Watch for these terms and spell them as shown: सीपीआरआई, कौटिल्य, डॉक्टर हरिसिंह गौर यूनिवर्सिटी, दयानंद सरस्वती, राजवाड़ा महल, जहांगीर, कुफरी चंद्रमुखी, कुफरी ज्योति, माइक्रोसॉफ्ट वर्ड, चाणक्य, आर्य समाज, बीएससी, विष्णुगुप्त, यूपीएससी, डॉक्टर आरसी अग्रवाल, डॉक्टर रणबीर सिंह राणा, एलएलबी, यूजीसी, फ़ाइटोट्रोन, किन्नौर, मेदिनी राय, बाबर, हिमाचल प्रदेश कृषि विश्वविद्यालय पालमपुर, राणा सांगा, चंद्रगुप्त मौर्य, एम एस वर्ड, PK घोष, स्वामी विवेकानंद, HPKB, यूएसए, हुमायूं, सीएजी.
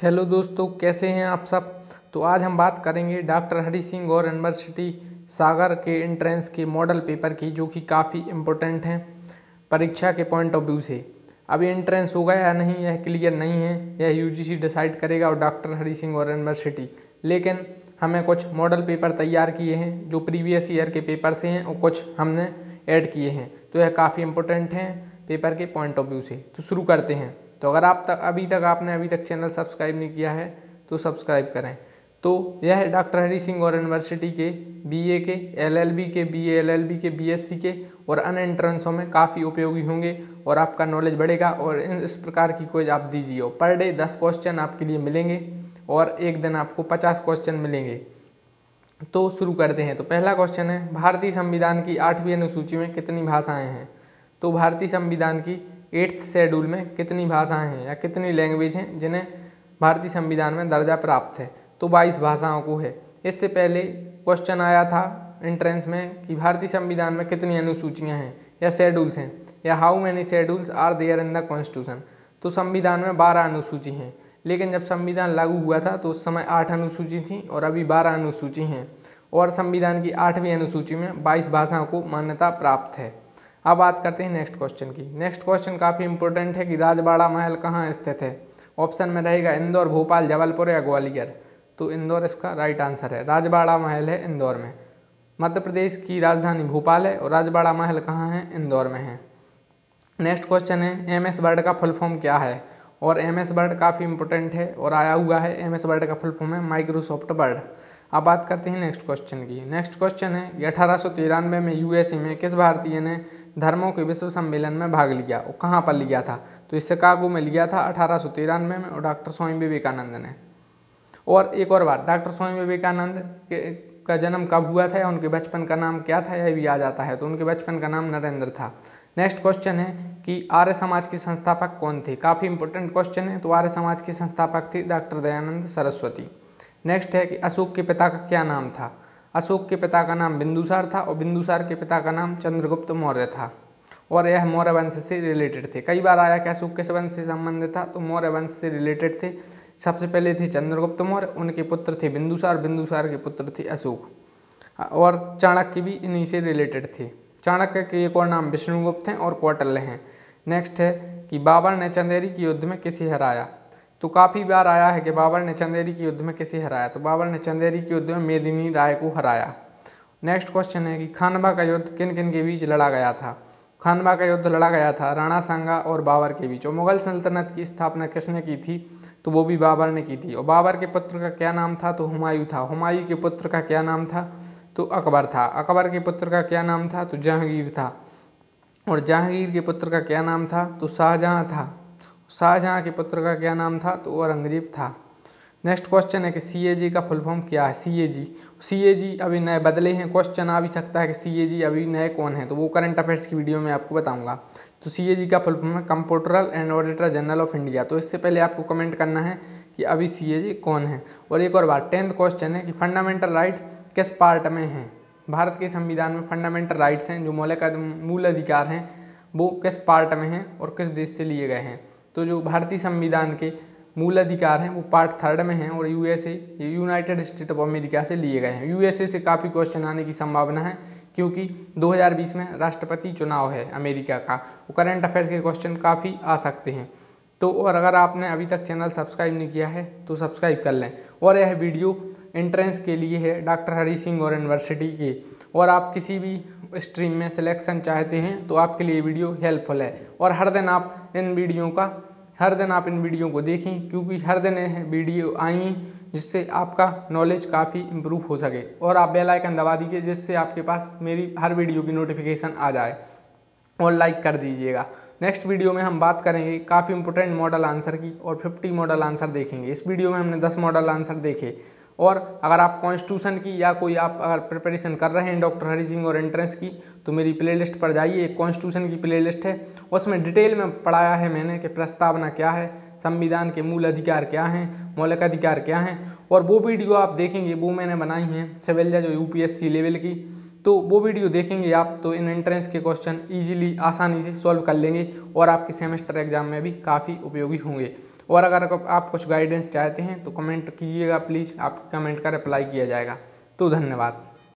Hello दोस्तों, कैसे हैं आप सब। तो आज हम बात करेंगे डॉक्टर हरिसिंह गौर यूनिवर्सिटी सागर के एंट्रेंस के मॉडल पेपर की, जो कि काफ़ी इम्पोर्टेंट हैं परीक्षा के पॉइंट ऑफ व्यू से। अभी एंट्रेंस होगा या नहीं यह क्लियर नहीं है, यह यूजीसी डिसाइड करेगा और डॉक्टर हरिसिंह गौर यूनिवर्सिटी। लेकिन हमें कुछ मॉडल पेपर तैयार किए हैं जो प्रीवियस ईयर के पेपर से हैं और कुछ हमने ऐड किए हैं, तो यह काफ़ी इम्पोर्टेंट हैं पेपर के पॉइंट ऑफ व्यू से। तो शुरू करते हैं। तो अगर आप तक अभी तक आपने चैनल सब्सक्राइब नहीं किया है तो सब्सक्राइब करें। तो यह है डॉक्टर हरिसिंह गौर यूनिवर्सिटी के बीए के, एलएलबी के, बीए एलएलबी के, बीएससी के और अन्य एंट्रेंसों में काफ़ी उपयोगी होंगे और आपका नॉलेज बढ़ेगा। और इस प्रकार की क्विज आप दीजिए और पर डे 10 क्वेश्चन आपके लिए मिलेंगे और एक दिन आपको 50 क्वेश्चन मिलेंगे। तो शुरू करते हैं। तो पहला क्वेश्चन है, भारतीय संविधान की 8वीं अनुसूची में कितनी भाषाएँ हैं। तो भारतीय संविधान की 8th शेड्यूल में कितनी भाषाएं हैं या कितनी लैंग्वेज हैं जिन्हें भारतीय संविधान में दर्जा प्राप्त है। तो 22 भाषाओं को है। इससे पहले क्वेश्चन आया था एंट्रेंस में कि भारतीय संविधान में कितनी अनुसूचियां हैं या शेड्यूल्स हैं या how many schedules are there in the constitution. तो संविधान में 12 अनुसूची हैं, लेकिन जब संविधान लागू हुआ था तो उस समय 8 अनुसूची थी और अभी 12 अनुसूची हैं। और संविधान की 8वीं अनुसूची में 22 भाषाओं को मान्यता प्राप्त है। अब बात करते हैं नेक्स्ट क्वेश्चन की। नेक्स्ट क्वेश्चन काफ़ी इंपॉर्टेंट है कि राजवाड़ा महल कहाँ स्थित है। ऑप्शन में रहेगा इंदौर, भोपाल, जबलपुर या ग्वालियर। तो इंदौर इसका राइट आंसर है। राजवाड़ा महल है इंदौर में। मध्य प्रदेश की राजधानी भोपाल है और राजवाड़ा महल कहाँ है, इंदौर में है। नेक्स्ट क्वेश्चन है, एम एस वर्ड का फुल फॉर्म क्या है। और एम एस वर्ड काफ़ी इंपॉर्टेंट है और आया हुआ है। एम एस वर्ड का फुल फॉर्म है माइक्रोसॉफ्ट वर्ड। अब बात करते हैं नेक्स्ट क्वेश्चन की। नेक्स्ट क्वेश्चन है कि 1893 में यूएसए में किस भारतीय ने धर्मों के विश्व सम्मेलन में भाग लिया और कहाँ पर लिया था। तो शिकागो में लिया था 1893 में और डॉक्टर स्वामी विवेकानंद ने। और एक और बात, डॉक्टर स्वामी विवेकानंद का जन्म कब हुआ था, उनके बचपन का नाम क्या था, यह भी आ जाता है। तो उनके बचपन का नाम नरेंद्र था। नेक्स्ट क्वेश्चन है कि आर्य समाज के संस्थापक कौन थे। काफ़ी इंपॉर्टेंट क्वेश्चन है। तो आर्य समाज के संस्थापक थे डॉक्टर दयानंद सरस्वती। नेक्स्ट है कि अशोक के पिता का क्या नाम था। अशोक के पिता का नाम बिंदुसार था और बिंदुसार के पिता का नाम चंद्रगुप्त मौर्य था और यह मौर्य वंश से रिलेटेड थे। कई बार आया कि अशोक किस वंश से संबंधित था, तो मौर्य वंश से रिलेटेड थे। सबसे पहले थे चंद्रगुप्त मौर्य, उनके पुत्र थे बिंदुसार, बिंदुसार के पुत्र थे अशोक और चाणक्य भी इन्हीं से रिलेटेड थे। चाणक्य के एक और नाम विष्णुगुप्त हैं और कौटिल्य हैं। नेक्स्ट है कि बाबर ने चंदेरी के युद्ध में किसे हराया। तो काफ़ी बार आया है कि बाबर ने चंदेरी के युद्ध में किसे हराया। तो बाबर ने चंदेरी के युद्ध में मेदिनी राय को हराया। नेक्स्ट क्वेश्चन है कि खानवा का युद्ध किन किन के बीच लड़ा गया था। खानवा का युद्ध लड़ा गया था राणा सांगा और बाबर के बीच। और मुगल सल्तनत की स्थापना किसने की थी, तो वो भी बाबर ने की थी। और बाबर के पुत्र का क्या नाम था, तो हुमायूं था। हुमायूं के पुत्र का क्या नाम था, तो अकबर था। अकबर के पुत्र का क्या नाम था, तो जहांगीर था। और जहांगीर के पुत्र का क्या नाम था, तो शाहजहां था। शाहजहां के पुत्र का क्या नाम था, तो औरंगजेब था। नेक्स्ट क्वेश्चन है कि सीएजी का फुल फॉर्म क्या है। सीएजी अभी नए बदले हैं। क्वेश्चन आ भी सकता है कि सीएजी अभी नए कौन है, तो वो करंट अफेयर्स की वीडियो में आपको बताऊंगा। तो सीएजी का फुल फॉर्म है comptroller and auditor general of India. तो इससे पहले आपको कमेंट करना है कि अभी सीएजी कौन है। और एक और बात, 10th क्वेश्चन है कि फंडामेंटल राइट्स किस पार्ट में हैं। भारत के संविधान में फंडामेंटल राइट्स हैं, जो मूल अधिकार हैं, वो किस पार्ट में हैं और किस देश से लिए गए हैं। तो जो भारतीय संविधान के मूल अधिकार हैं वो पार्ट 3 में हैं और यूएसए, United state of America से लिए गए हैं। यूएसए से काफ़ी क्वेश्चन आने की संभावना है क्योंकि 2020 में राष्ट्रपति चुनाव है अमेरिका का। वो करंट अफेयर्स के क्वेश्चन काफ़ी आ सकते हैं। तो और अगर आपने अभी तक चैनल सब्सक्राइब नहीं किया है तो सब्सक्राइब कर लें। और यह वीडियो एंट्रेंस के लिए है डॉक्टर हरिसिंह गौर यूनिवर्सिटी के। और आप किसी भी स्ट्रीम में सिलेक्शन चाहते हैं तो आपके लिए वीडियो हेल्पफुल है। और हर दिन आप इन वीडियो को देखें क्योंकि हर दिन यह वीडियो आई, जिससे आपका नॉलेज काफ़ी इम्प्रूव हो सके। और आप बेल आइकन दबा दीजिए जिससे आपके पास मेरी हर वीडियो की नोटिफिकेशन आ जाए और लाइक कर दीजिएगा। नेक्स्ट वीडियो में हम बात करेंगे काफ़ी इंपॉर्टेंट मॉडल आंसर की और 50 मॉडल आंसर देखेंगे। इस वीडियो में हमने 10 मॉडल आंसर देखे। और अगर आप कॉन्स्टिट्यूशन की या कोई आप अगर प्रिपरेशन कर रहे हैं डॉक्टर हरिसिंह और एंट्रेंस की, तो मेरी प्लेलिस्ट पर जाइए। एक कॉन्स्टिट्यूशन की प्लेलिस्ट है, उसमें डिटेल में पढ़ाया है मैंने कि प्रस्तावना क्या है, संविधान के मूल अधिकार क्या हैं, मौलिक अधिकार क्या हैं। और वो वीडियो आप देखेंगे, वो मैंने बनाई हैं सिविल जो यूपीएससी लेवल की। तो वो वीडियो देखेंगे आप तो इन एंट्रेंस के क्वेश्चन ईजिली आसानी से सॉल्व कर लेंगे और आपके सेमेस्टर एग्जाम में भी काफ़ी उपयोगी होंगे। और अगर आप कुछ गाइडेंस चाहते हैं तो कमेंट कीजिएगा प्लीज़, आपके कमेंट का रिप्लाई किया जाएगा। तो धन्यवाद।